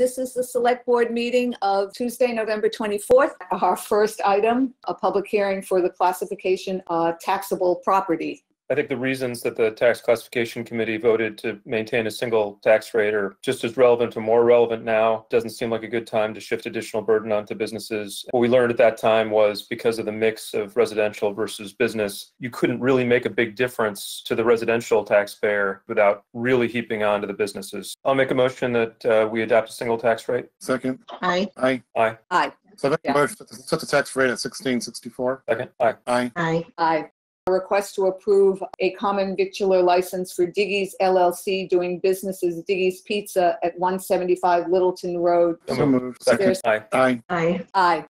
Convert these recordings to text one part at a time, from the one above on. This is the select board meeting of Tuesday, November 24th. Our first item, a public hearing for the classification of taxable property. I think the reasons that the Tax Classification Committee voted to maintain a single tax rate are just as relevant or more relevant now. Doesn't seem like a good time to shift additional burden onto businesses. What we learned at that time was because of the mix of residential versus business, you couldn't really make a big difference to the residential taxpayer without really heaping on to the businesses. I'll make a motion that we adopt a single tax rate. Second. Aye. Aye. Aye. Aye. So I make a motion to set the tax rate at $16.64. Second. Aye. Aye. Aye. Aye. A request to approve a common victular license for Diggy's LLC doing business as Diggy's Pizza at 175 Littleton Road. So moved. Second. Aye. Aye. Aye. Aye.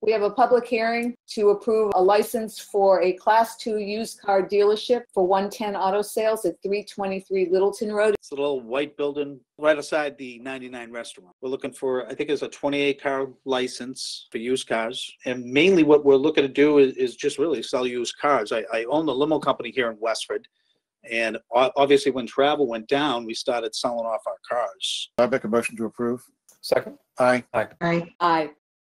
We have a public hearing to approve a license for a Class 2 used car dealership for 110 auto sales at 323 Littleton Road. It's a little white building right aside the 99 restaurant. We're looking for, I think it's a 28-car license for used cars. And mainly what we're looking to do is just really sell used cars. I own the limo company here in Westford. And obviously when travel went down, we started selling off our cars. I make a motion to approve. Second. Aye. Aye. Aye. Aye.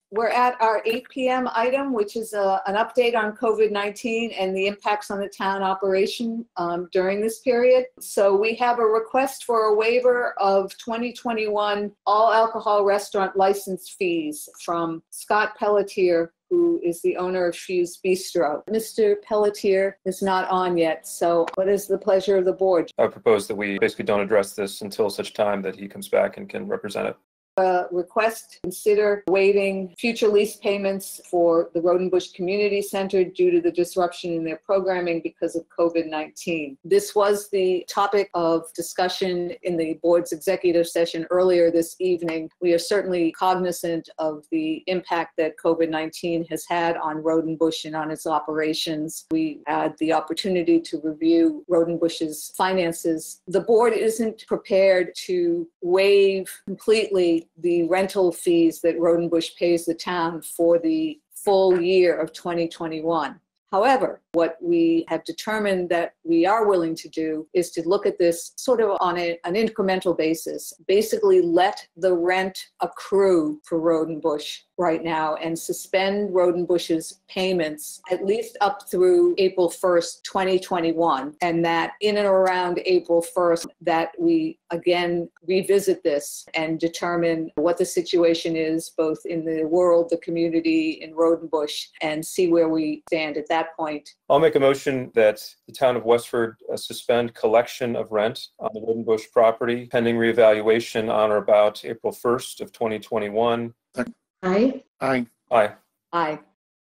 We're at our 8 p.m. item, which is an update on COVID-19 and the impacts on the town operation during this period. So we have a request for a waiver of 2021 all alcohol restaurant license fees from Scott Pelletier, who is the owner of Fuse Bistro. Mr. Pelletier is not on yet, so what is the pleasure of the board? I propose that we basically don't address this until such time that he comes back and can represent it. Request to consider waiving future lease payments for the Roudenbush Community Center due to the disruption in their programming because of COVID-19. This was the topic of discussion in the board's executive session earlier this evening. We are certainly cognizant of the impact that COVID-19 has had on Roudenbush and on its operations. We had the opportunity to review Roudenbush's finances. The board isn't prepared to waive completely the rental fees that Roudenbush pays the town for the full year of 2021. However, what we have determined that we are willing to do is to look at this sort of on an incremental basis, basically let the rent accrue for Roudenbush right now and suspend Roudenbush's payments at least up through April 1st, 2021. And that in and around April 1st, that we again revisit this and determine what the situation is, both in the world, the community, in Roudenbush, and see where we stand at that point. I'll make a motion that the town of Westford suspend collection of rent on the Roudenbush property pending reevaluation on or about April 1st of 2021. Aye. Aye. Aye. Aye.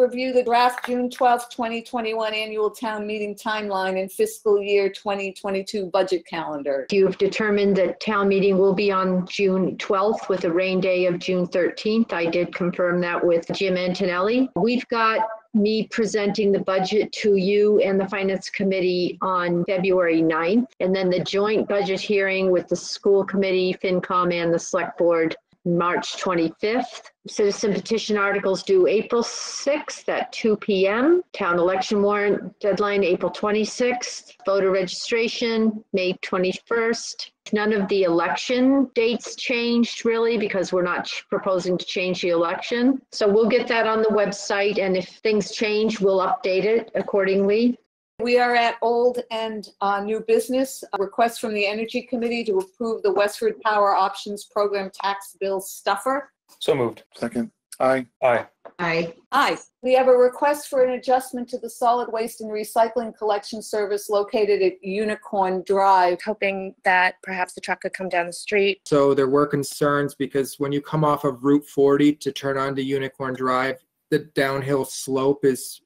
Review the draft June 12, 2021 annual town meeting timeline and fiscal year 2022 budget calendar. You've determined that town meeting will be on June 12th with a rain day of June 13th. I did confirm that with Jim Antonelli. We've got me presenting the budget to you and the Finance Committee on February 9th, and then the joint budget hearing with the School Committee, FinCom, and the Select Board March 25th. Citizen petition articles due April 6th at 2 p.m. Town election warrant deadline April 26th. Voter registration May 21st. None of the election dates changed really because we're not proposing to change the election. So we'll get that on the website, and if things change, we'll update it accordingly. We are at old and new business. A request from the Energy Committee to approve the Westford Power Options Program Tax Bill Stuffer. So moved. Second. Aye. Aye. Aye. Aye. We have a request for an adjustment to the solid waste and recycling collection service located at Unicorn Drive. Hoping that perhaps the truck could come down the street. So there were concerns because when you come off of Route 40 to turn onto Unicorn Drive, the downhill slope is...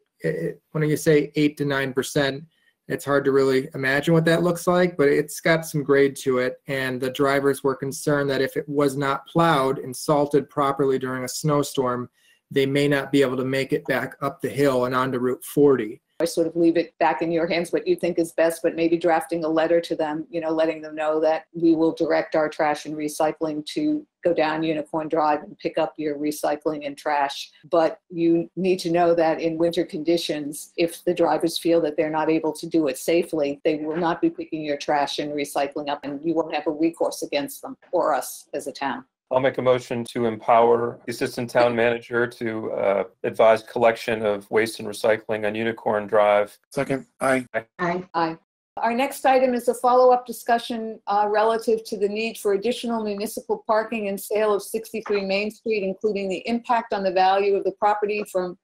when you say 8 to 9%, it's hard to really imagine what that looks like, but it's got some grade to it. And the drivers were concerned that if it was not plowed and salted properly during a snowstorm, they may not be able to make it back up the hill and onto Route 40. I sort of leave it back in your hands what you think is best, but maybe drafting a letter to them, you know, letting them know that we will direct our trash and recycling to go down Unicorn Drive and pick up your recycling and trash. But you need to know that in winter conditions, if the drivers feel that they're not able to do it safely, they will not be picking your trash and recycling up, and you won't have a recourse against them or us as a town. I'll make a motion to empower the assistant town manager to advise collection of waste and recycling on Unicorn Drive. Second. Aye. Aye. Aye. Our next item is a follow-up discussion relative to the need for additional municipal parking and sale of 63 Main Street, including the impact on the value of the property from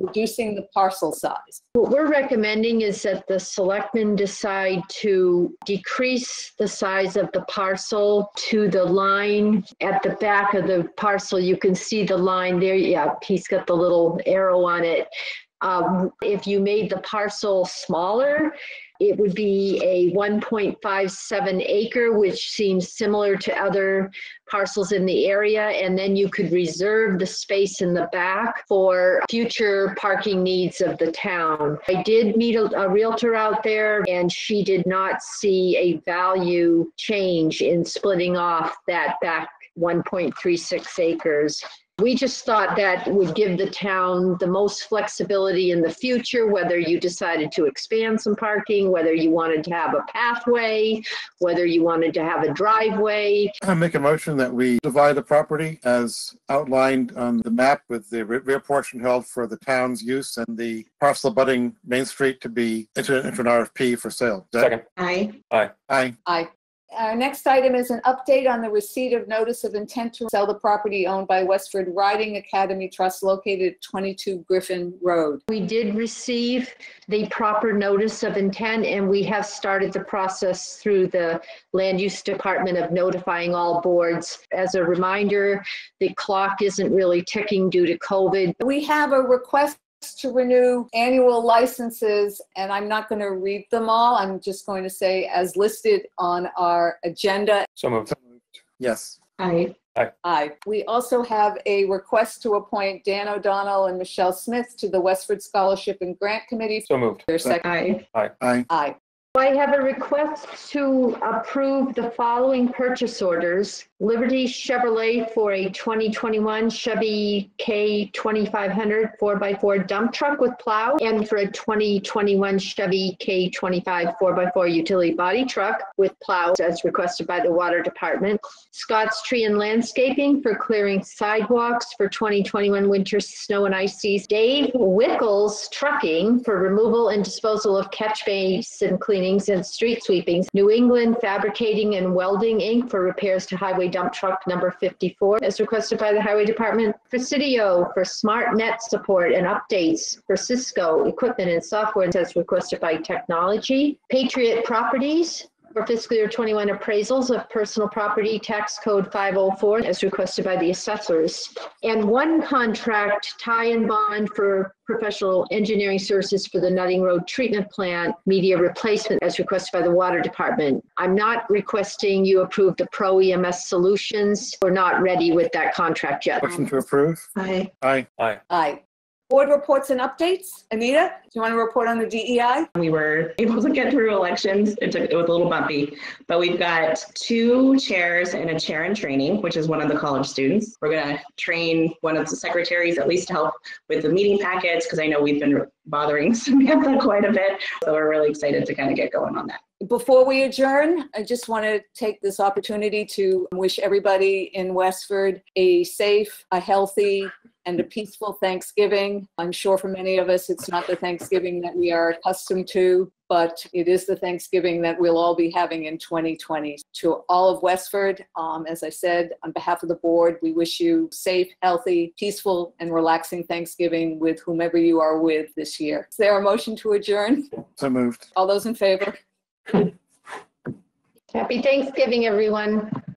reducing the parcel size. What we're recommending is that the selectmen decide to decrease the size of the parcel to the line at the back of the parcel. You can see the line there. Yeah, he's got the little arrow on it. If you made the parcel smaller, it would be a 1.57 acre, which seems similar to other parcels in the area. And then you could reserve the space in the back for future parking needs of the town. I did meet a realtor out there, and she did not see a value change in splitting off that back 1.36 acres. We just thought that would give the town the most flexibility in the future, whether you decided to expand some parking, whether you wanted to have a pathway, whether you wanted to have a driveway. I make a motion that we divide the property as outlined on the map, with the rear portion held for the town's use and the parcel abutting Main Street to be entered into an RFP for sale. Second. Aye. Aye. Aye. Aye. Our next item is an update on the receipt of notice of intent to sell the property owned by Westford Riding Academy Trust located at 22 Griffin Road. We did receive the proper notice of intent, and we have started the process through the Land Use Department of notifying all boards. As a reminder, the clock isn't really ticking due to COVID. We have a request to renew annual licenses, and I'm not going to read them all. I'm just going to say as listed on our agenda. So moved. Yes. Aye. Aye. Aye. We also have a request to appoint Dan O'Donnell and Michelle Smith to the Westford Scholarship and Grant Committee. So moved. Their second. Aye. Aye. Aye. Aye. I have a request to approve the following purchase orders. Liberty Chevrolet for a 2021 Chevy K2500 4x4 dump truck with plow, and for a 2021 Chevy K25 4x4 utility body truck with plow as requested by the water department. Scott's Tree and Landscaping for clearing sidewalks for 2021 winter snow and ice season. Dave Wickles Trucking for removal and disposal of catch basin cleaning and street sweepings. New England Fabricating and Welding Inc. for repairs to highway dump truck number 54 as requested by the highway department. Presidio for smart net support and updates for Cisco equipment and software as requested by technology. Patriot Properties for fiscal year 21 appraisals of personal property, tax code 504 as requested by the assessors. And one contract, tie and bond, for professional engineering services for the Nutting Road treatment plant media replacement as requested by the water department. I'm not requesting you approve the Pro EMS solutions. We're not ready with that contract yet. Motion to approve. Aye. Aye. Aye. Aye. Board reports and updates. Anita, do you want to report on the DEI? We were able to get through elections. It was a little bumpy, but we've got two chairs and a chair in training, which is one of the college students. We're going to train one of the secretaries at least to help with the meeting packets, because I know we've been bothering Samantha quite a bit. So we're really excited to kind of get going on that. Before we adjourn, I just want to take this opportunity to wish everybody in Westford a safe, a healthy, and a peaceful Thanksgiving. I'm sure for many of us, it's not the Thanksgiving that we are accustomed to, but it is the Thanksgiving that we'll all be having in 2020. To all of Westford, as I said, on behalf of the board, we wish you safe, healthy, peaceful, and relaxing Thanksgiving with whomever you are with this year. Is there a motion to adjourn? So moved. All those in favor? Happy Thanksgiving, everyone.